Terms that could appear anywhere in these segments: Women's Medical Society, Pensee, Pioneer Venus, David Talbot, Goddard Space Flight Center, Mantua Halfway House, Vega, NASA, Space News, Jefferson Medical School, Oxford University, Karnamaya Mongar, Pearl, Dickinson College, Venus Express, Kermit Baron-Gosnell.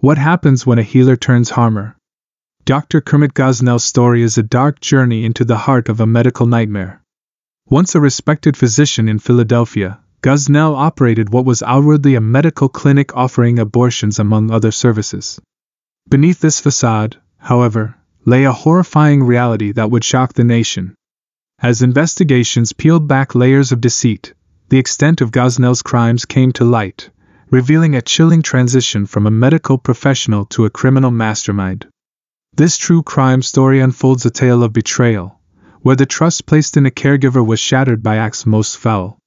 What happens when a healer turns harmer? Dr. Kermit Gosnell's story is a dark journey into the heart of a medical nightmare. Once a respected physician in Philadelphia, Gosnell operated what was outwardly a medical clinic offering abortions among other services. Beneath this facade, however, lay a horrifying reality that would shock the nation. As investigations peeled back layers of deceit, the extent of Gosnell's crimes came to light, revealing a chilling transition from a medical professional to a criminal mastermind. This true crime story unfolds a tale of betrayal, where the trust placed in a caregiver was shattered by acts most foul.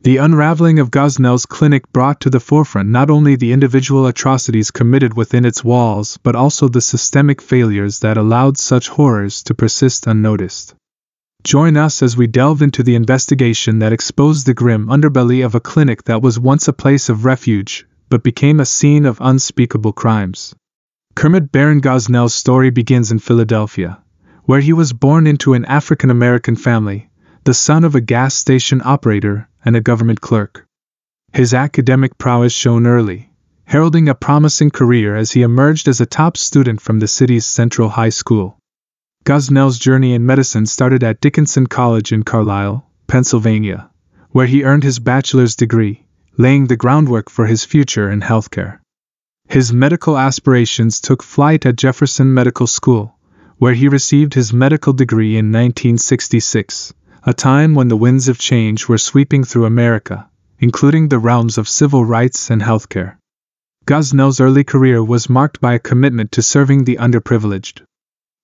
The unraveling of Gosnell's clinic brought to the forefront not only the individual atrocities committed within its walls but also the systemic failures that allowed such horrors to persist unnoticed. Join us as we delve into the investigation that exposed the grim underbelly of a clinic that was once a place of refuge, but became a scene of unspeakable crimes. Kermit Baron-Gosnell's story begins in Philadelphia, where he was born into an African-American family, the son of a gas station operator and a government clerk. His academic prowess shone early, heralding a promising career as he emerged as a top student from the city's Central High School. Gosnell's journey in medicine started at Dickinson College in Carlisle, Pennsylvania, where he earned his bachelor's degree, laying the groundwork for his future in healthcare. His medical aspirations took flight at Jefferson Medical School, where he received his medical degree in 1966. A time when the winds of change were sweeping through America, including the realms of civil rights and healthcare. Gosnell's early career was marked by a commitment to serving the underprivileged.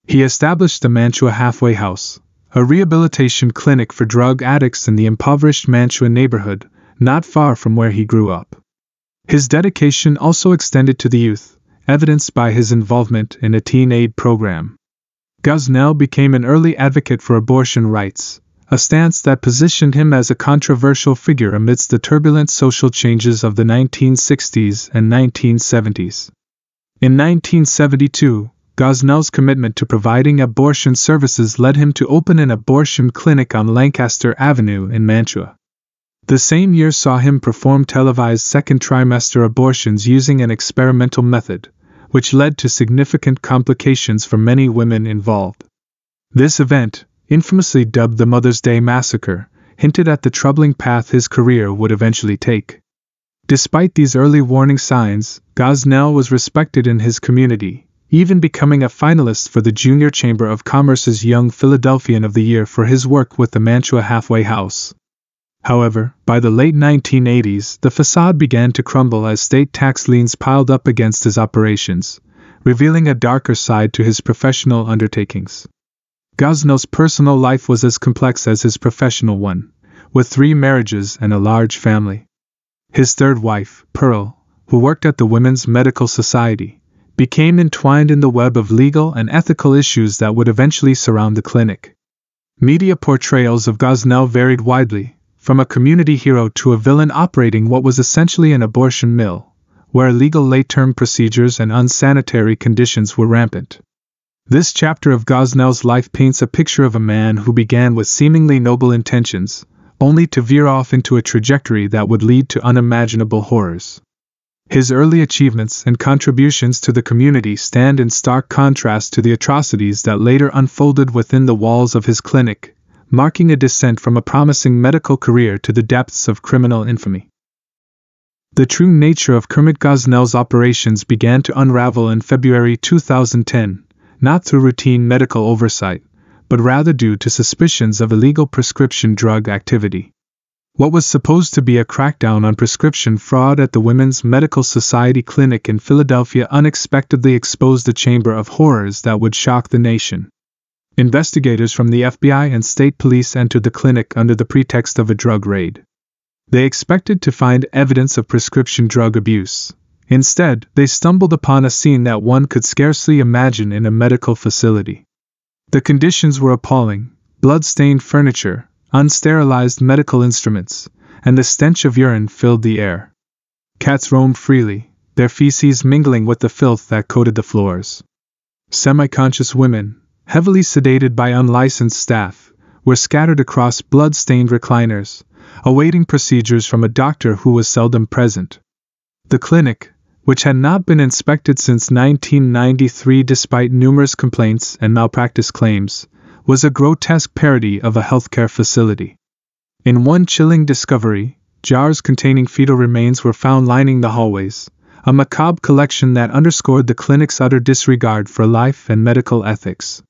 He established the Mantua Halfway House, a rehabilitation clinic for drug addicts in the impoverished Mantua neighborhood, not far from where he grew up. His dedication also extended to the youth, evidenced by his involvement in a teen aid program. Gosnell became an early advocate for abortion rights, a stance that positioned him as a controversial figure amidst the turbulent social changes of the 1960s and 1970s. In 1972, Gosnell's commitment to providing abortion services led him to open an abortion clinic on Lancaster Avenue in Mantua. The same year saw him perform televised second-trimester abortions using an experimental method, which led to significant complications for many women involved. This event, infamously dubbed the Mother's Day Massacre, hinted at the troubling path his career would eventually take. Despite these early warning signs, Gosnell was respected in his community, even becoming a finalist for the Junior Chamber of Commerce's Young Philadelphian of the Year for his work with the Mantua Halfway House. However, by the late 1980s, the facade began to crumble as state tax liens piled up against his operations, revealing a darker side to his professional undertakings. Gosnell's personal life was as complex as his professional one, with 3 marriages and a large family. His third wife, Pearl, who worked at the Women's Medical Society, became entwined in the web of legal and ethical issues that would eventually surround the clinic. Media portrayals of Gosnell varied widely, from a community hero to a villain operating what was essentially an abortion mill, where illegal late-term procedures and unsanitary conditions were rampant. This chapter of Gosnell's life paints a picture of a man who began with seemingly noble intentions, only to veer off into a trajectory that would lead to unimaginable horrors. His early achievements and contributions to the community stand in stark contrast to the atrocities that later unfolded within the walls of his clinic, marking a descent from a promising medical career to the depths of criminal infamy. The true nature of Kermit Gosnell's operations began to unravel in February 2010. Not through routine medical oversight, but rather due to suspicions of illegal prescription drug activity. What was supposed to be a crackdown on prescription fraud at the Women's Medical Society clinic in Philadelphia unexpectedly exposed a chamber of horrors that would shock the nation. Investigators from the FBI and state police entered the clinic under the pretext of a drug raid. They expected to find evidence of prescription drug abuse. Instead, they stumbled upon a scene that one could scarcely imagine in a medical facility. The conditions were appalling: blood-stained furniture, unsterilized medical instruments, and the stench of urine filled the air. Cats roamed freely, their feces mingling with the filth that coated the floors. Semi-conscious women, heavily sedated by unlicensed staff, were scattered across blood-stained recliners, awaiting procedures from a doctor who was seldom present. The clinic, which had not been inspected since 1993 despite numerous complaints and malpractice claims, was a grotesque parody of a healthcare facility. In one chilling discovery, jars containing fetal remains were found lining the hallways, a macabre collection that underscored the clinic's utter disregard for life and medical ethics.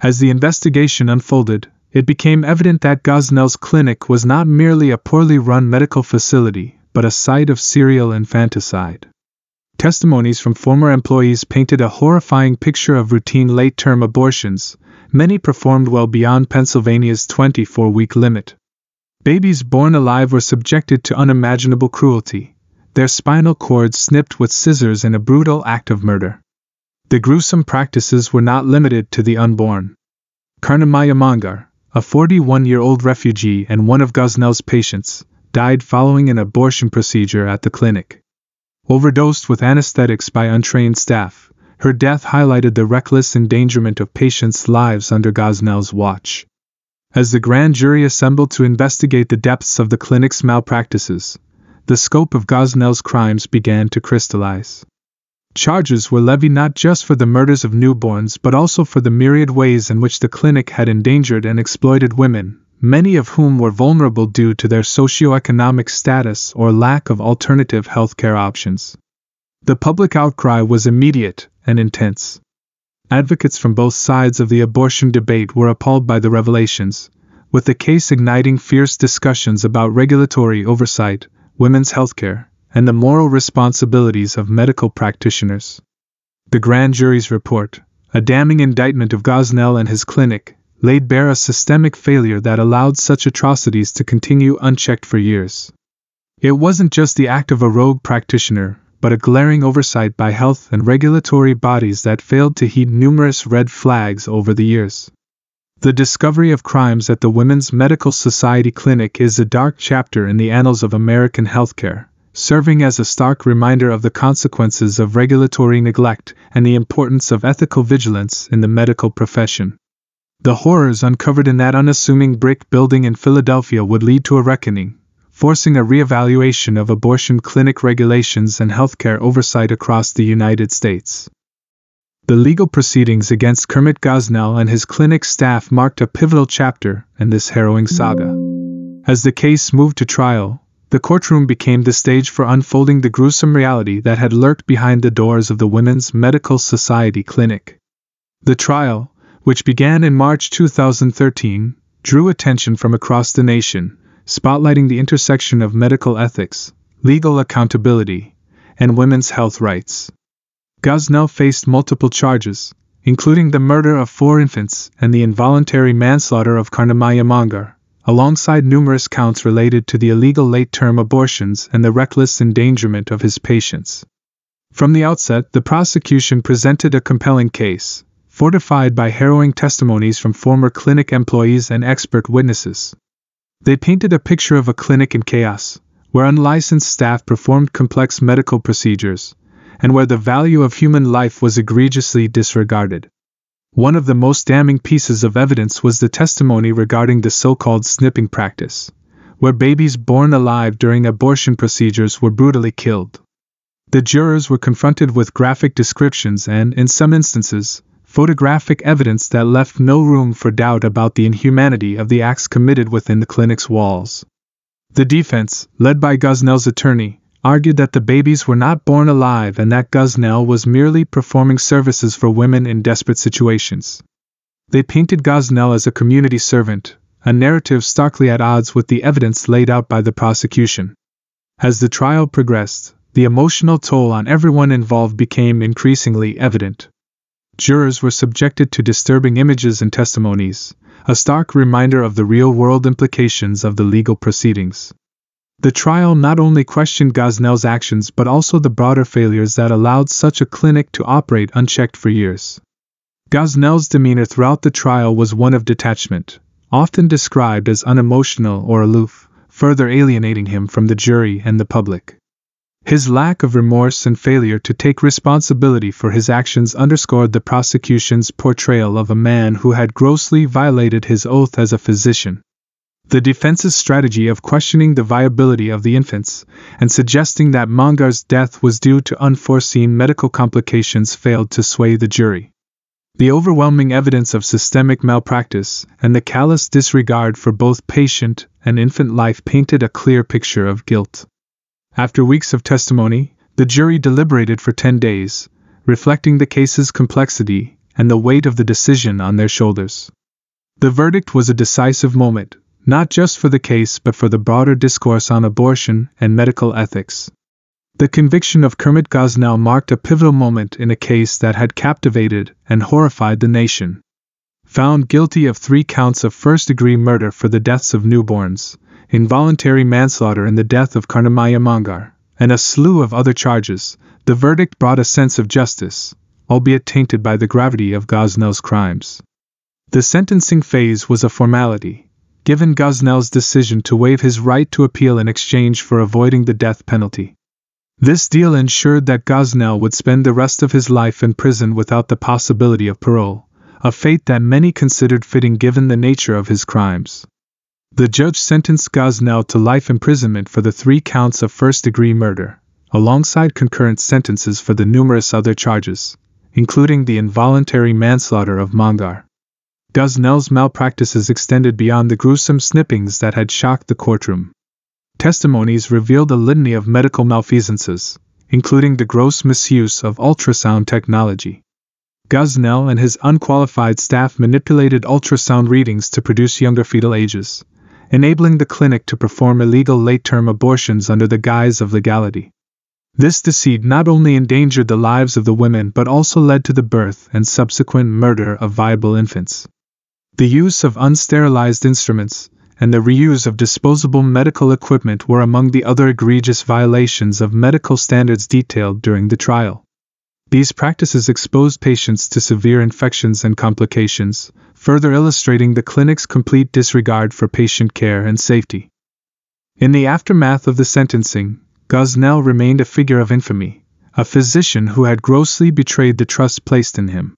As the investigation unfolded, it became evident that Gosnell's clinic was not merely a poorly run medical facility, but a site of serial infanticide. Testimonies from former employees painted a horrifying picture of routine late-term abortions, many performed well beyond Pennsylvania's 24-week limit. Babies born alive were subjected to unimaginable cruelty, their spinal cords snipped with scissors in a brutal act of murder. The gruesome practices were not limited to the unborn. Karnamaya Mongar, a 41-year-old refugee and one of Gosnell's patients, died following an abortion procedure at the clinic. Overdosed with anesthetics by untrained staff, her death highlighted the reckless endangerment of patients' lives under Gosnell's watch. As the grand jury assembled to investigate the depths of the clinic's malpractices, the scope of Gosnell's crimes began to crystallize. Charges were levied not just for the murders of newborns but also for the myriad ways in which the clinic had endangered and exploited women, many of whom were vulnerable due to their socioeconomic status or lack of alternative healthcare options. The public outcry was immediate and intense. Advocates from both sides of the abortion debate were appalled by the revelations, with the case igniting fierce discussions about regulatory oversight, women's healthcare, and the moral responsibilities of medical practitioners. The grand jury's report, a damning indictment of Gosnell and his clinic, laid bare a systemic failure that allowed such atrocities to continue unchecked for years. It wasn't just the act of a rogue practitioner, but a glaring oversight by health and regulatory bodies that failed to heed numerous red flags over the years. The discovery of crimes at the Women's Medical Society Clinic is a dark chapter in the annals of American healthcare, serving as a stark reminder of the consequences of regulatory neglect and the importance of ethical vigilance in the medical profession. The horrors uncovered in that unassuming brick building in Philadelphia would lead to a reckoning, forcing a reevaluation of abortion clinic regulations and healthcare oversight across the United States. The legal proceedings against Kermit Gosnell and his clinic staff marked a pivotal chapter in this harrowing saga. As the case moved to trial, the courtroom became the stage for unfolding the gruesome reality that had lurked behind the doors of the Women's Medical Society Clinic. The trial, which began in March 2013, drew attention from across the nation, spotlighting the intersection of medical ethics, legal accountability, and women's health rights. Gosnell faced multiple charges, including the murder of 4 infants and the involuntary manslaughter of Karnamaya Mongar, alongside numerous counts related to the illegal late-term abortions and the reckless endangerment of his patients. From the outset, the prosecution presented a compelling case, fortified by harrowing testimonies from former clinic employees and expert witnesses. They painted a picture of a clinic in chaos, where unlicensed staff performed complex medical procedures, and where the value of human life was egregiously disregarded. One of the most damning pieces of evidence was the testimony regarding the so-called snipping practice, where babies born alive during abortion procedures were brutally killed. The jurors were confronted with graphic descriptions and, in some instances, photographic evidence that left no room for doubt about the inhumanity of the acts committed within the clinic's walls. The defense, led by Gosnell's attorney, argued that the babies were not born alive and that Gosnell was merely performing services for women in desperate situations. They painted Gosnell as a community servant, a narrative starkly at odds with the evidence laid out by the prosecution. As the trial progressed, the emotional toll on everyone involved became increasingly evident. Jurors were subjected to disturbing images and testimonies, a stark reminder of the real-world implications of the legal proceedings. The trial not only questioned Gosnell's actions but also the broader failures that allowed such a clinic to operate unchecked for years. Gosnell's demeanor throughout the trial was one of detachment, often described as unemotional or aloof, further alienating him from the jury and the public. His lack of remorse and failure to take responsibility for his actions underscored the prosecution's portrayal of a man who had grossly violated his oath as a physician. the defense's strategy of questioning the viability of the infants and suggesting that Mongar's death was due to unforeseen medical complications failed to sway the jury. The overwhelming evidence of systemic malpractice and the callous disregard for both patient and infant life painted a clear picture of guilt. After weeks of testimony, the jury deliberated for 10 days, reflecting the case's complexity and the weight of the decision on their shoulders. The verdict was a decisive moment, not just for the case but for the broader discourse on abortion and medical ethics. The conviction of Kermit Baron-Gosnell marked a pivotal moment in a case that had captivated and horrified the nation. Found guilty of 3 counts of first-degree murder for the deaths of newborns, involuntary manslaughter in the death of Karnamaya Mongar, and a slew of other charges, the verdict brought a sense of justice, albeit tainted by the gravity of Gosnell's crimes. The sentencing phase was a formality, given Gosnell's decision to waive his right to appeal in exchange for avoiding the death penalty. This deal ensured that Baron-Gosnell would spend the rest of his life in prison without the possibility of parole, a fate that many considered fitting given the nature of his crimes. The judge sentenced Baron-Gosnell to life imprisonment for the 3 counts of first-degree murder, alongside concurrent sentences for the numerous other charges, including the involuntary manslaughter of Mongar. Baron-Gosnell's malpractices extended beyond the gruesome snippings that had shocked the courtroom. Testimonies revealed a litany of medical malfeasances, including the gross misuse of ultrasound technology. Baron-Gosnell and his unqualified staff manipulated ultrasound readings to produce younger fetal ages, enabling the clinic to perform illegal late-term abortions under the guise of legality. This deceit not only endangered the lives of the women but also led to the birth and subsequent murder of viable infants. The use of unsterilized instruments and the reuse of disposable medical equipment were among the other egregious violations of medical standards detailed during the trial. These practices exposed patients to severe infections and complications, further illustrating the clinic's complete disregard for patient care and safety. In the aftermath of the sentencing, Baron-Gosnell remained a figure of infamy, a physician who had grossly betrayed the trust placed in him.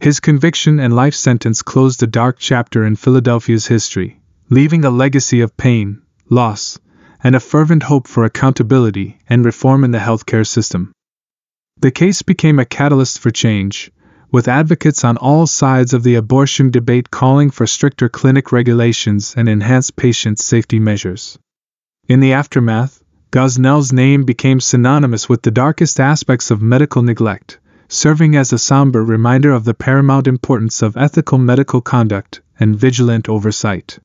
His conviction and life sentence closed a dark chapter in Philadelphia's history, leaving a legacy of pain, loss, and a fervent hope for accountability and reform in the healthcare system. The case became a catalyst for change, with advocates on all sides of the abortion debate calling for stricter clinic regulations and enhanced patient safety measures. In the aftermath, Baron-Gosnell's name became synonymous with the darkest aspects of medical neglect, serving as a somber reminder of the paramount importance of ethical medical conduct and vigilant oversight.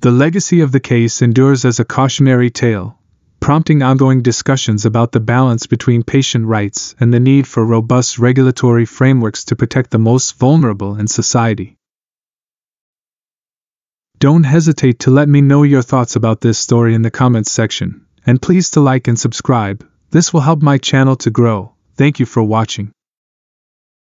The legacy of the case endures as a cautionary tale, prompting ongoing discussions about the balance between patient rights and the need for robust regulatory frameworks to protect the most vulnerable in society. Don't hesitate to let me know your thoughts about this story in the comments section, and please to like and subscribe. This will help my channel to grow. Thank you for watching.